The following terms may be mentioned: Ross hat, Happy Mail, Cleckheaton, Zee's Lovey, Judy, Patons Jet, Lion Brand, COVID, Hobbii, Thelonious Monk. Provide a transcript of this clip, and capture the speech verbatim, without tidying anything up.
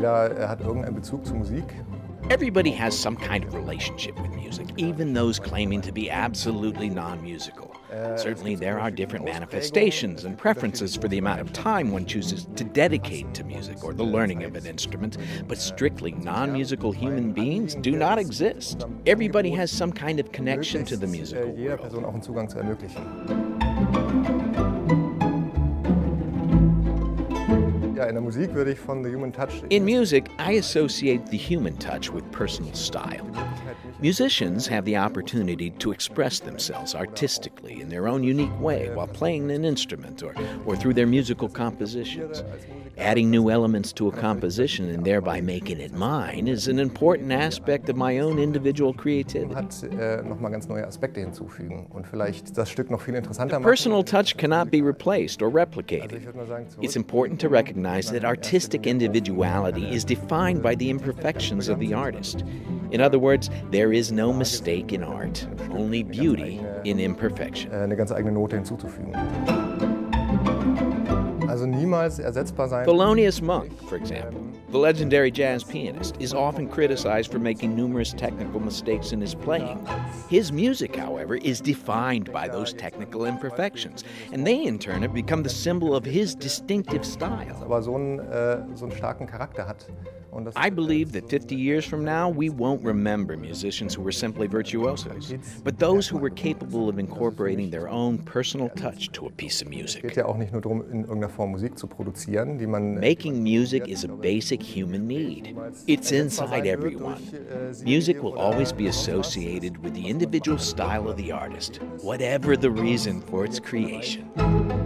jeder hat irgendeinen Bezug zu Musik. Everybody has some kind of relationship with music, even those claiming to be absolutely non-musical. Certainly there are different manifestations and preferences for the amount of time one chooses to dedicate to music or the learning of an instrument, but strictly non-musical human beings do not exist. Everybody has some kind of connection to the musical world. In music, I associate the human touch with personal style. Musicians have the opportunity to express themselves artistically in their own unique way while playing an instrument or, or through their musical compositions. Adding new elements to a composition and thereby making it mine is an important aspect of my own individual creativity. The personal touch cannot be replaced or replicated. It's important to recognize that artistic individuality is defined by the imperfections of the artist. In other words, there is no mistake in art, only beauty in imperfection. Thelonious Monk, for example, the legendary jazz pianist, is often criticized for making numerous technical mistakes in his playing. His music, however, is defined by those technical imperfections, and they in turn have become the symbol of his distinctive style. I believe that fifty years from now, we won't remember musicians who were simply virtuosos, but those who were capable of incorporating their own personal touch to a piece of music. Making music is a basic human need. It's inside everyone. Music will always be associated with the individual style of the artist, whatever the reason for its creation.